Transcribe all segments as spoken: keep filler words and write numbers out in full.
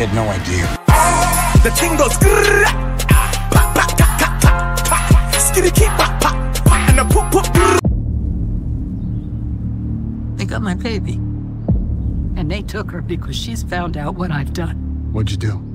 had no idea. The ting goes They got my baby. And they took her because she's found out what I've done. What'd you do?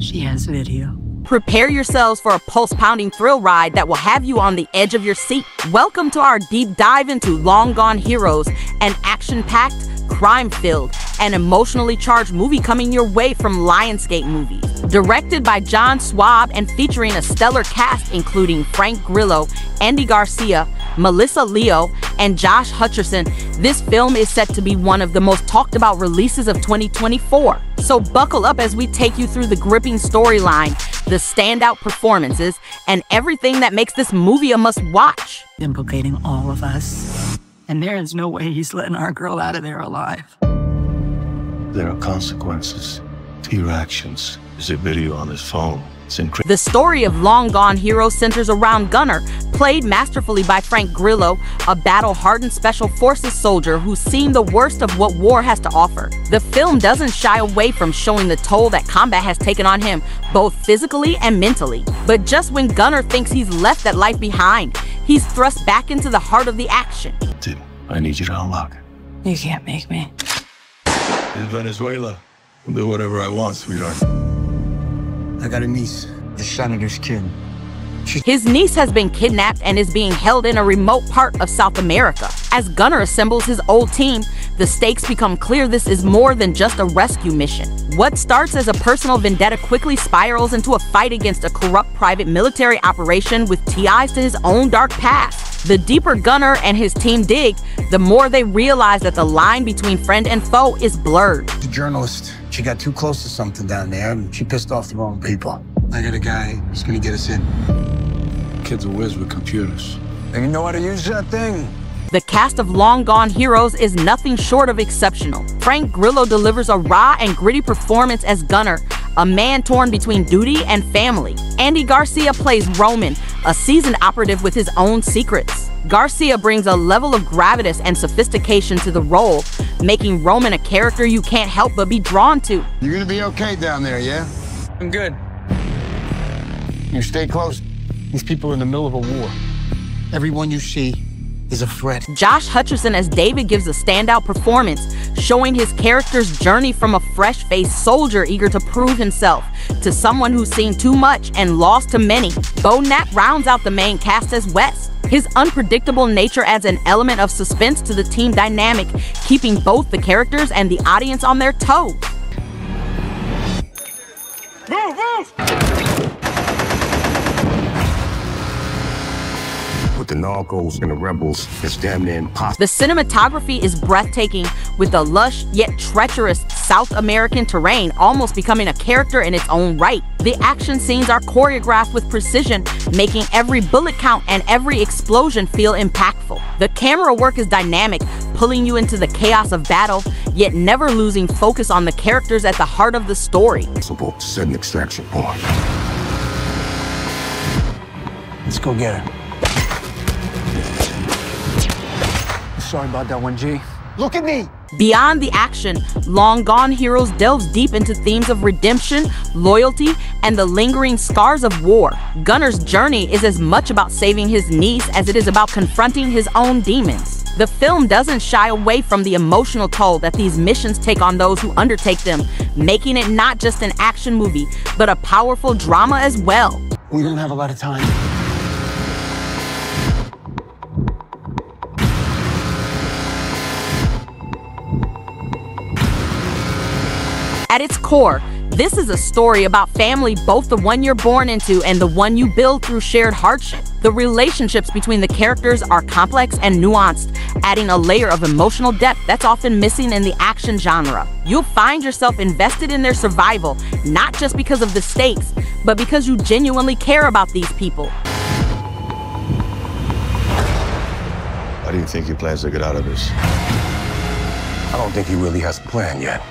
She has video. Prepare yourselves for a pulse-pounding thrill ride that will have you on the edge of your seat. Welcome to our deep dive into Long Gone Heroes, an action-packed, crime-filled, and emotionally charged movie coming your way from Lionsgate Movies. Directed by John Swab and featuring a stellar cast including Frank Grillo, Andy Garcia, Melissa Leo, and Josh Hutcherson, this film is set to be one of the most talked about releases of twenty twenty-four. So buckle up as we take you through the gripping storyline, the standout performances, and everything that makes this movie a must-watch. Implicating all of us. And there is no way he's letting our girl out of there alive. There are consequences to your actions. There's a video on his phone. It's incredible. The story of Long Gone Hero centers around Gunner, played masterfully by Frank Grillo, a battle-hardened Special Forces soldier who's seen the worst of what war has to offer. The film doesn't shy away from showing the toll that combat has taken on him, both physically and mentally. But just when Gunner thinks he's left that life behind, he's thrust back into the heart of the action. Dude, I need you to unlock it. You can't make me. In Venezuela, I'll do whatever I want, sweetheart. I got a niece, the senator's kid. She's His niece has been kidnapped and is being held in a remote part of South America. As Gunner assembles his old team, the stakes become clear. This is more than just a rescue mission. What starts as a personal vendetta quickly spirals into a fight against a corrupt private military operation with ties to his own dark past. The deeper Gunner and his team dig, the more they realize that the line between friend and foe is blurred. The journalist, she got too close to something down there and she pissed off the wrong people. I got a guy who's gonna get us in. Kids are whiz with computers. They know how to use that thing. The cast of Long Gone Heroes is nothing short of exceptional. Frank Grillo delivers a raw and gritty performance as Gunner, a man torn between duty and family. Andy Garcia plays Roman, a seasoned operative with his own secrets. Garcia brings a level of gravitas and sophistication to the role, making Roman a character you can't help but be drawn to. You're gonna be okay down there, yeah? I'm good. You stay close. These people are in the middle of a war. Everyone you see is a threat. Josh Hutcherson as David gives a standout performance, showing his character's journey from a fresh-faced soldier eager to prove himself to someone who's seen too much and lost to many. Beau Knapp rounds out the main cast as Wes. His unpredictable nature adds an element of suspense to the team dynamic, keeping both the characters and the audience on their toes. Move, move! The narcos and the rebels is damn near impossible. The cinematography is breathtaking, with the lush yet treacherous South American terrain almost becoming a character in its own right. The action scenes are choreographed with precision, making every bullet count and every explosion feel impactful. The camera work is dynamic, pulling you into the chaos of battle, yet never losing focus on the characters at the heart of the story. Set an extraction point. Let's go get her. Sorry about that one, G. Look at me! Beyond the action, Long Gone Heroes delves deep into themes of redemption, loyalty, and the lingering scars of war. Gunner's journey is as much about saving his niece as it is about confronting his own demons. The film doesn't shy away from the emotional toll that these missions take on those who undertake them, making it not just an action movie, but a powerful drama as well. We don't have a lot of time. At its core, this is a story about family, both the one you're born into and the one you build through shared hardship. The relationships between the characters are complex and nuanced, adding a layer of emotional depth that's often missing in the action genre. You'll find yourself invested in their survival, not just because of the stakes, but because you genuinely care about these people. How do you think he plans to get out of this? I don't think he really has a plan yet.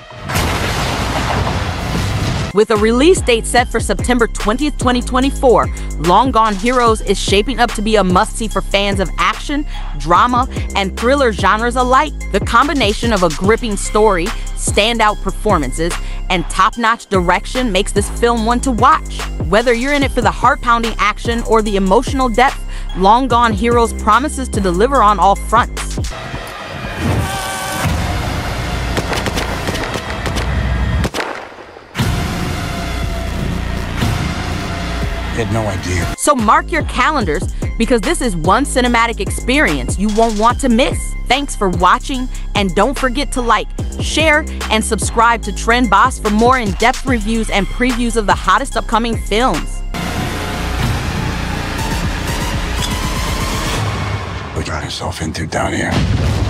With a release date set for September twentieth, twenty twenty-four, Long Gone Heroes is shaping up to be a must-see for fans of action, drama, and thriller genres alike. The combination of a gripping story, standout performances, and top-notch direction makes this film one to watch. Whether you're in it for the heart-pounding action or the emotional depth, Long Gone Heroes promises to deliver on all fronts. I had no idea. So mark your calendars, because this is one cinematic experience you won't want to miss. Thanks for watching, and don't forget to like, share, and subscribe to Trend Boss for more in-depth reviews and previews of the hottest upcoming films. We got ourselves into down here.